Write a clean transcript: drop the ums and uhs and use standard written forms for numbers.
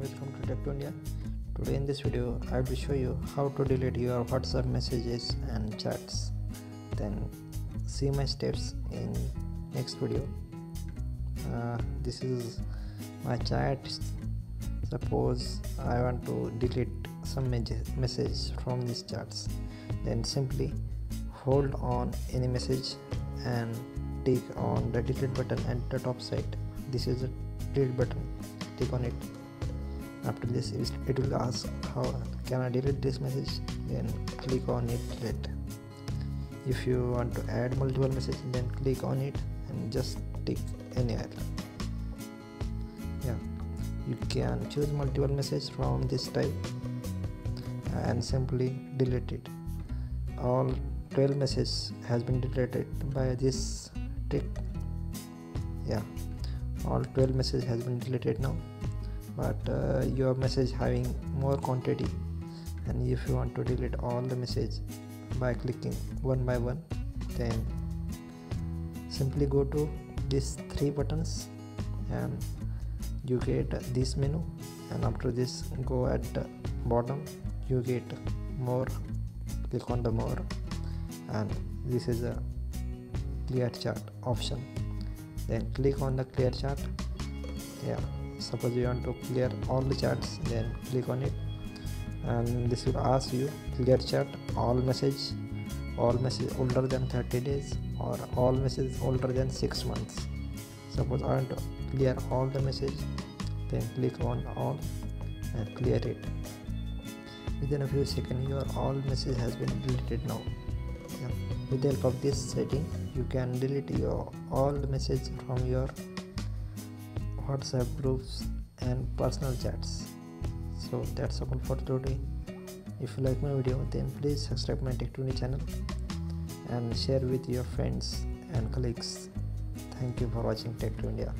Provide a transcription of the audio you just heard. and welcome to Tech2India. Today in this video I will show you how to delete your WhatsApp messages and chats. Then see my steps in next video. This is my chat. Suppose I want to delete some message from these chats, then simply hold on any message and click on the delete button at the top side. This is the delete button. Click on it. After this, it will ask how can I delete this message, then click on it, delete. If you want to add multiple messages, then click on it and just tick anywhere. You can choose multiple messages from this type and simply delete it. All 12 messages has been deleted by this trick. All 12 messages has been deleted now, but your message having more quantity, and if you want to delete all the messages by clicking one by one, then simply go to these three buttons and you get this menu, and after this go at the bottom, you get more, click on the more, and this is a clear chart option. Then click on the clear chart. Suppose you want to clear all the charts, then click on it, and this will ask you clear chart all message older than 30 days or all messages older than 6 months. Suppose I want to clear all the message, then click on all and clear it. Within a few seconds your all message has been deleted now. With the help of this setting you can delete your all the messages from your WhatsApp groups and personal chats. So that's all for today. If you like my video, then please subscribe my Tech2India channel and share with your friends and colleagues. Thank you for watching Tech2India.